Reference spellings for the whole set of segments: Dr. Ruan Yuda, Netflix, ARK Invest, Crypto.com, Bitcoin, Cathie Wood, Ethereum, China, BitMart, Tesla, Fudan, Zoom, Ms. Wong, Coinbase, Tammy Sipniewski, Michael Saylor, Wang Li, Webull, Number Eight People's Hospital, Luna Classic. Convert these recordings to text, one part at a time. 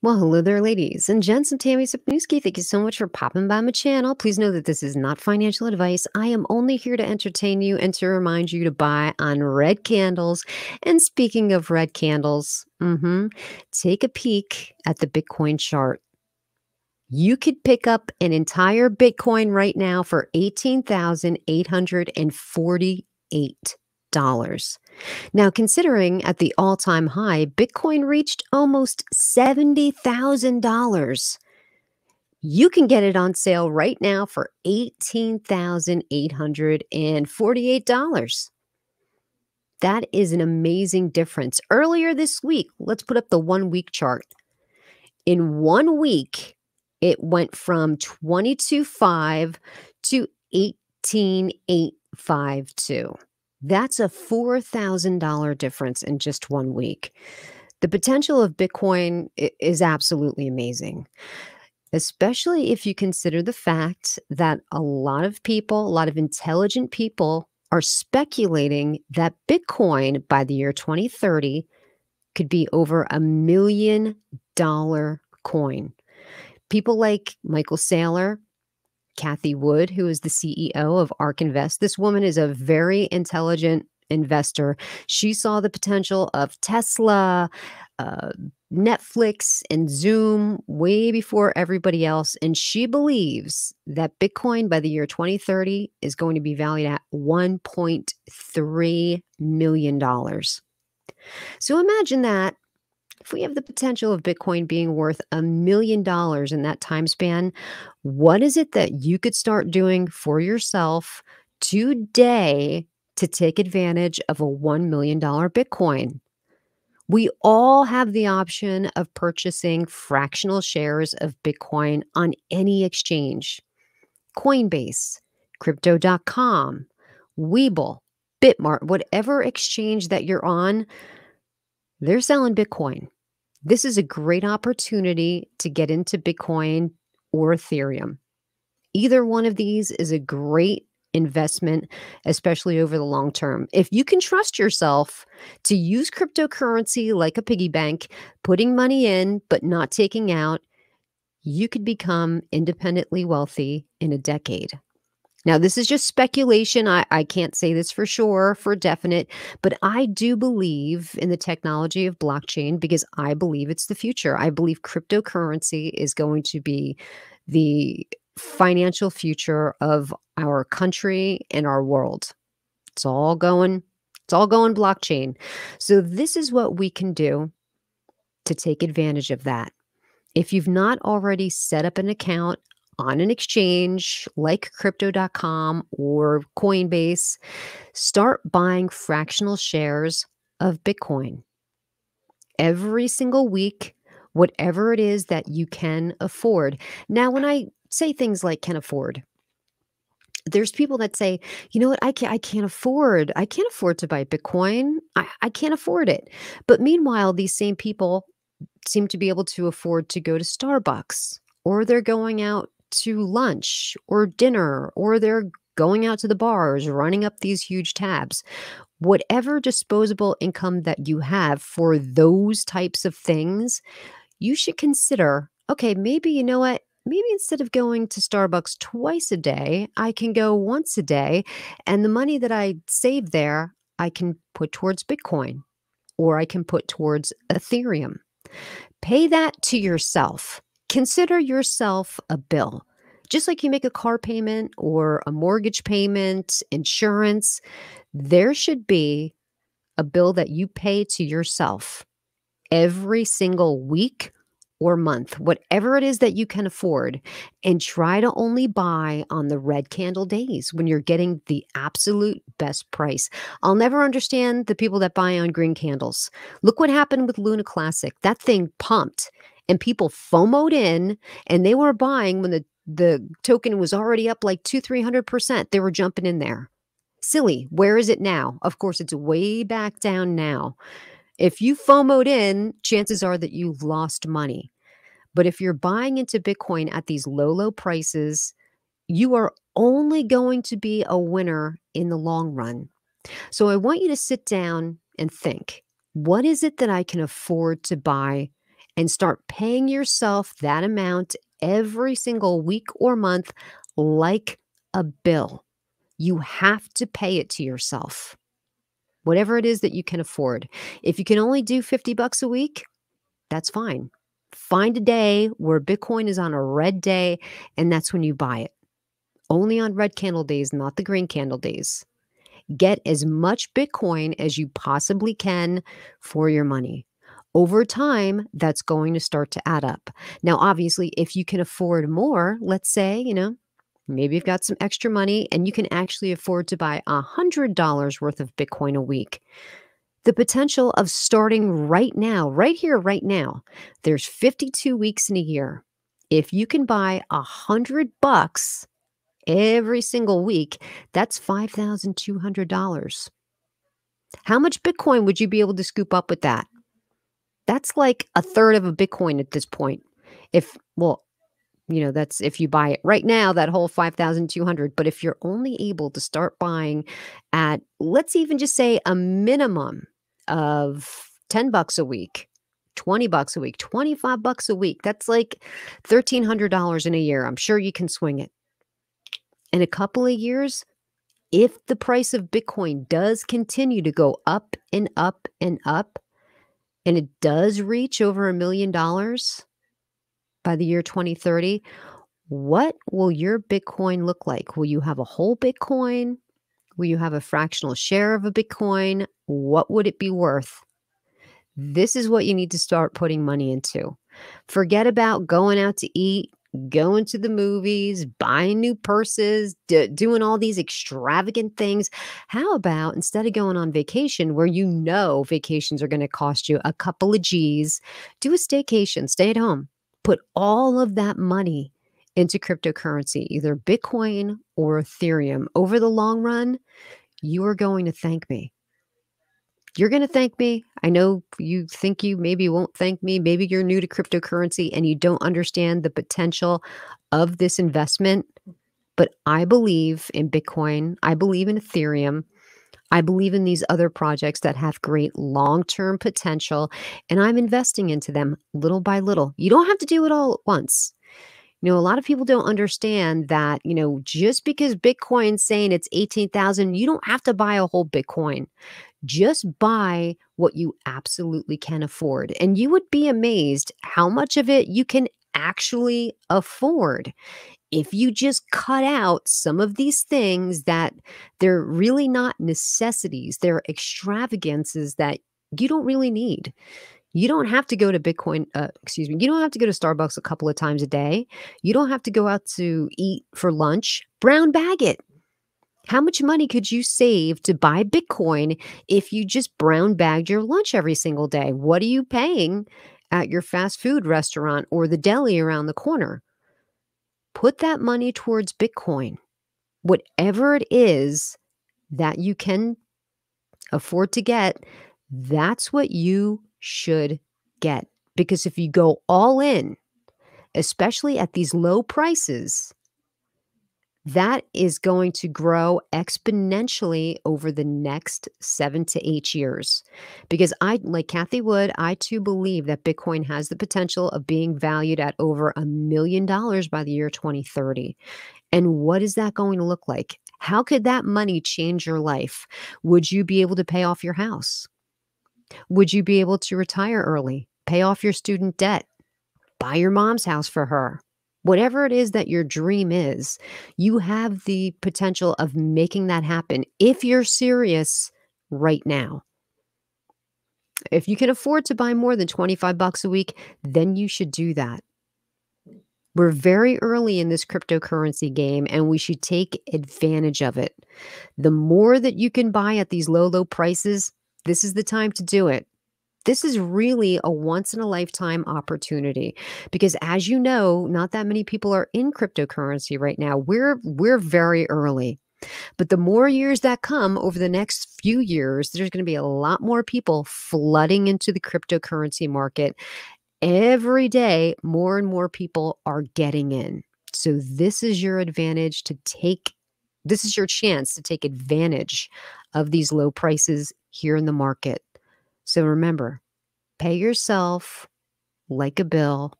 Well, hello there, ladies and gents. I'm Tammy Sipniewski. Thank you so much for popping by my channel. Please know that this is not financial advice. I am only here to entertain you and to remind you to buy on red candles. And speaking of red candles, take a peek at the Bitcoin chart. You could pick up an entire Bitcoin right now for $18,848. Now, considering at the all-time high, Bitcoin reached almost $70,000. You can get it on sale right now for $18,848. That is an amazing difference. Earlier this week, let's put up the one-week chart. In 1 week, it went from 22.5 to 18.852. That's a $4,000 difference in just 1 week. The potential of Bitcoin is absolutely amazing, especially if you consider the fact that a lot of people, a lot of intelligent people are speculating that Bitcoin by the year 2030 could be over $1 million coin. People like Michael Saylor, Cathie Wood, who is the CEO of ARK Invest. This woman is a very intelligent investor. She saw the potential of Tesla, Netflix, and Zoom way before everybody else. And she believes that Bitcoin by the year 2030 is going to be valued at $1.3 million. So imagine that. If we have the potential of Bitcoin being worth $1 million in that time span, what is it that you could start doing for yourself today to take advantage of a $1 million Bitcoin? We all have the option of purchasing fractional shares of Bitcoin on any exchange. Coinbase, Crypto.com, Webull, BitMart, whatever exchange that you're on, they're selling Bitcoin. This is a great opportunity to get into Bitcoin or Ethereum. Either one of these is a great investment, especially over the long term. If you can trust yourself to use cryptocurrency like a piggy bank, putting money in but not taking out, you could become independently wealthy in a decade. Now, this is just speculation. I can't say this for sure, for definite, but I do believe in the technology of blockchain because I believe it's the future. I believe cryptocurrency is going to be the financial future of our country and our world. It's all going blockchain. So this is what we can do to take advantage of that. If you've not already set up an account on an exchange like Crypto.com or Coinbase, start buying fractional shares of Bitcoin. Every single week, whatever it is that you can afford. Now, when I say things like can afford, there's people that say, you know what, I can't afford to buy Bitcoin. I can't afford it. But meanwhile, these same people seem to be able to afford to go to Starbucks, or they're going out to lunch or dinner, or they're going out to the bars, running up these huge tabs. Whatever disposable income that you have for those types of things, you should consider, okay, maybe, you know what, maybe instead of going to Starbucks twice a day, I can go once a day, and the money that I save there, I can put towards Bitcoin, or I can put towards Ethereum. Pay that to yourself. Consider yourself a bill. Just like you make a car payment or a mortgage payment, insurance, there should be a bill that you pay to yourself every single week or month, whatever it is that you can afford, and try to only buy on the red candle days when you're getting the absolute best price. I'll never understand the people that buy on green candles. Look what happened with Luna Classic. That thing pumped, and people FOMO'd in, and they were buying when the token was already up like 200-300%. They were jumping in there. Silly. Where is it now? Of course, it's way back down now. If you FOMO'd in, chances are that you lost money. But if you're buying into Bitcoin at these low, low prices, you are only going to be a winner in the long run. So I want you to sit down and think, what is it that I can afford to buy? and start paying yourself that amount every single week or month like a bill. You have to pay it to yourself, whatever it is that you can afford. If you can only do $50 a week, that's fine. Find a day where Bitcoin is on a red day, and that's when you buy it. Only on red candle days, not the green candle days. Get as much Bitcoin as you possibly can for your money. Over time, that's going to start to add up. Now, obviously, if you can afford more, let's say, you know, maybe you've got some extra money and you can actually afford to buy $100 worth of Bitcoin a week. The potential of starting right now, right here, right now, there's 52 weeks in a year. If you can buy $100 every single week, that's $5,200. How much Bitcoin would you be able to scoop up with that? That's like a third of a Bitcoin at this point. If, well, you know, that's if you buy it right now, that whole 5,200. But if you're only able to start buying at, let's even just say a minimum of $10 a week, $20 a week, $25 a week, that's like $1,300 in a year. I'm sure you can swing it. In a couple of years, if the price of Bitcoin does continue to go up and up and up, and it does reach over $1 million by the year 2030, what will your Bitcoin look like? Will you have a whole Bitcoin? Will you have a fractional share of a Bitcoin? What would it be worth? This is what you need to start putting money into. Forget about going out to eat, going to the movies, buying new purses, doing all these extravagant things. How about instead of going on vacation, where you know vacations are going to cost you a couple of G's, do a staycation, stay at home. Put all of that money into cryptocurrency, either Bitcoin or Ethereum. Over the long run, you are going to thank me. You're going to thank me. I know you think you maybe won't thank me. Maybe you're new to cryptocurrency and you don't understand the potential of this investment. But I believe in Bitcoin. I believe in Ethereum. I believe in these other projects that have great long-term potential, and I'm investing into them little by little. You don't have to do it all at once. You know, a lot of people don't understand that, you know, just because Bitcoin's saying it's 18,000, you don't have to buy a whole Bitcoin. Just buy what you absolutely can afford. And you would be amazed how much of it you can actually afford if you just cut out some of these things that they're really not necessities. They're extravagances that you don't really need. You don't have to go to Bitcoin, you don't have to go to Starbucks a couple of times a day. You don't have to go out to eat for lunch. Brown bag it. How much money could you save to buy Bitcoin if you just brown bagged your lunch every single day? What are you paying at your fast food restaurant or the deli around the corner? Put that money towards Bitcoin, whatever it is that you can afford to get. That's what you should get, because if you go all in, especially at these low prices, that is going to grow exponentially over the next 7 to 8 years. Because I, like Cathie Wood, I too believe that Bitcoin has the potential of being valued at over $1 million by the year 2030. And what is that going to look like? How could that money change your life? Would you be able to pay off your house? Would you be able to retire early, pay off your student debt, buy your mom's house for her? Whatever it is that your dream is, you have the potential of making that happen if you're serious right now. If you can afford to buy more than $25 a week, then you should do that. We're very early in this cryptocurrency game, and we should take advantage of it. The more that you can buy at these low, low prices, this is the time to do it. This is really a once-in-a-lifetime opportunity, because as you know, not that many people are in cryptocurrency right now. We're very early. But the more years that come over the next few years, there's going to be a lot more people flooding into the cryptocurrency market. Every day, more and more people are getting in. So this is your advantage to take. This is your chance to take advantage of these low prices here in the market. So remember, pay yourself like a bill,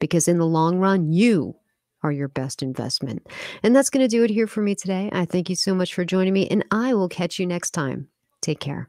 because in the long run, you are your best investment. And that's going to do it here for me today. I thank you so much for joining me, and I will catch you next time. Take care.